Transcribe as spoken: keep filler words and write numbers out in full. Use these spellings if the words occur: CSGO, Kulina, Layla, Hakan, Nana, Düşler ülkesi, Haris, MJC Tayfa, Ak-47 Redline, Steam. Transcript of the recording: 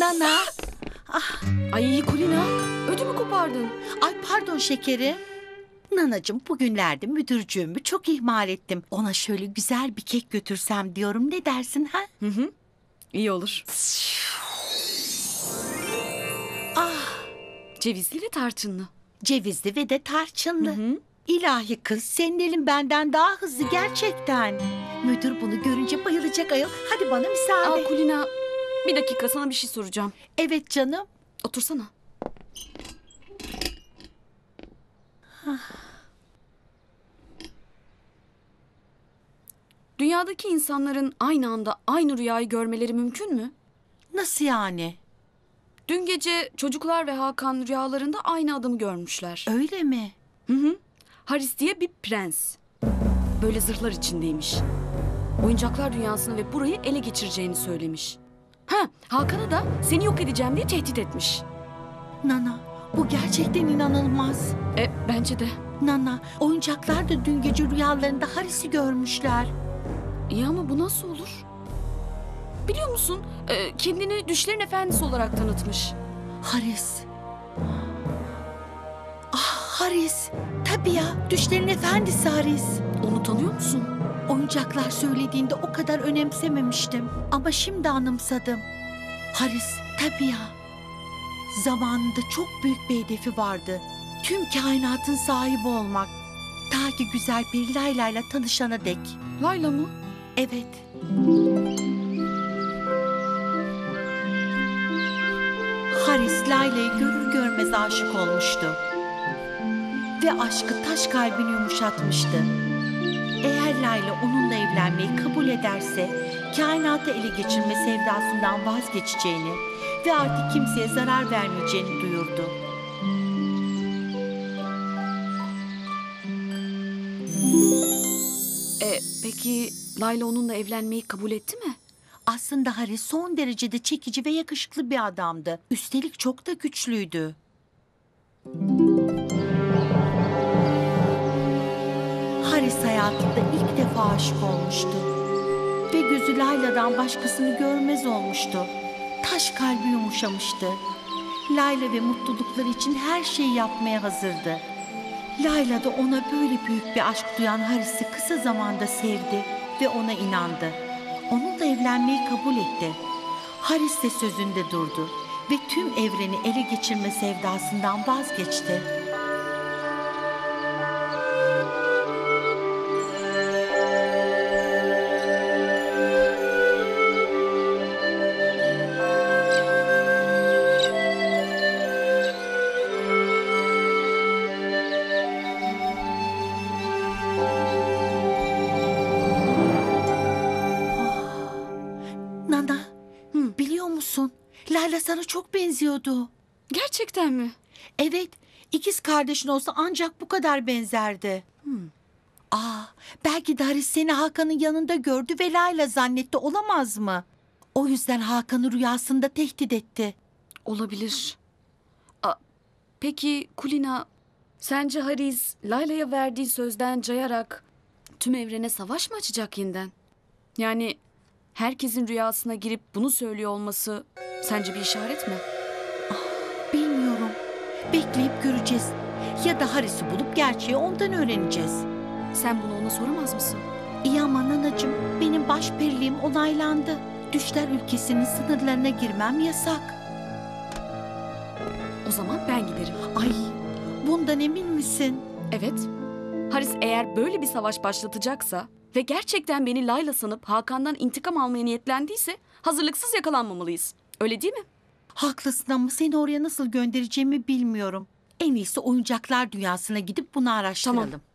Nana. Ah. Ay Kulina, ödümü kopardın. Ay pardon şekerim. Nanacığım, bugünlerde müdürcüğümü çok ihmal ettim. Ona şöyle güzel bir kek götürsem diyorum, ne dersin ha? Hı hı. İyi olur. Ah, cevizli ve tarçınlı. Cevizli ve de tarçınlı. Hı hı. İlahi kız, senin elin benden daha hızlı gerçekten. Müdür bunu görünce bayılacak ayol. Hadi bana müsaade. Aa, Kulina, bir dakika, sana bir şey soracağım. Evet canım. Otursana. Dünyadaki insanların aynı anda aynı rüyayı görmeleri mümkün mü? Nasıl yani? Dün gece çocuklar ve Hakan rüyalarında aynı adamı görmüşler. Öyle mi? Hı hı. Haris diye bir prens. Böyle zırhlar içindeymiş. Oyuncaklar dünyasını ve burayı ele geçireceğini söylemiş. Ha, Hakan'a da seni yok edeceğim diye tehdit etmiş. Nana, bu gerçekten inanılmaz. E, bence de. Nana, oyuncaklar da dün gece rüyalarında Haris'i görmüşler. İyi ama bu nasıl olur? Biliyor musun, e, kendini düşlerin efendisi olarak tanıtmış. Haris. Ah, Haris. Tabii ya, düşlerin efendisi Haris. Onu tanıyor musun? Oyuncaklar söylediğinde o kadar önemsememiştim. Ama şimdi anımsadım. Haris, tabii ya. Zamanında çok büyük bir hedefi vardı. Tüm kainatın sahibi olmak. Ta ki güzel bir Layla ile tanışana dek. Layla mı? Evet. Haris Layla'yı görür görmez aşık olmuştu. Ve aşkı taş kalbini yumuşatmıştı. Eğer Layla onunla evlenmeyi kabul ederse kainatı ele geçirme sevdasından vazgeçeceğini ve artık kimseye zarar vermeyeceğini duyurdu. E, peki Layla onunla evlenmeyi kabul etti mi? Aslında Haris son derecede çekici ve yakışıklı bir adamdı. Üstelik çok da güçlüydü. Haris hayatında ilk defa aşık olmuştu. Ve gözü Layla'dan başkasını görmez olmuştu. Taş kalbi yumuşamıştı. Layla ve mutlulukları için her şeyi yapmaya hazırdı. Layla da ona böyle büyük bir aşk duyan Haris'i kısa zamanda sevdi ve ona inandı. Onunla evlenmeyi kabul etti. Haris de sözünde durdu ve tüm evreni ele geçirme sevdasından vazgeçti. Layla sana çok benziyordu. Gerçekten mi? Evet. İkiz kardeşin olsa ancak bu kadar benzerdi. Hmm. Aa, belki de Haris seni Hakan'ın yanında gördü ve Layla zannetti, olamaz mı? O yüzden Hakan'ı rüyasında tehdit etti. Olabilir. Aa, peki Kulina, sence Haris Layla'ya verdiği sözden cayarak tüm evrene savaş mı açacak yeniden? Yani herkesin rüyasına girip bunu söylüyor olması sence bir işaret mi? Ah, bilmiyorum. Bekleyip göreceğiz. Ya da Haris'i bulup gerçeği ondan öğreneceğiz. Sen bunu ona soramaz mısın? İyi ama nanacığım, benim başperiliğim onaylandı. Düşler ülkesinin sınırlarına girmem yasak. O zaman ben giderim. Ay, bundan emin misin? Evet. Haris eğer böyle bir savaş başlatacaksa ve gerçekten beni Layla sanıp Hakan'dan intikam almaya niyetlendiyse hazırlıksız yakalanmamalıyız. Öyle değil mi? Haklısın ama seni oraya nasıl göndereceğimi bilmiyorum. En iyisi oyuncaklar dünyasına gidip bunu araştıralım. Tamam.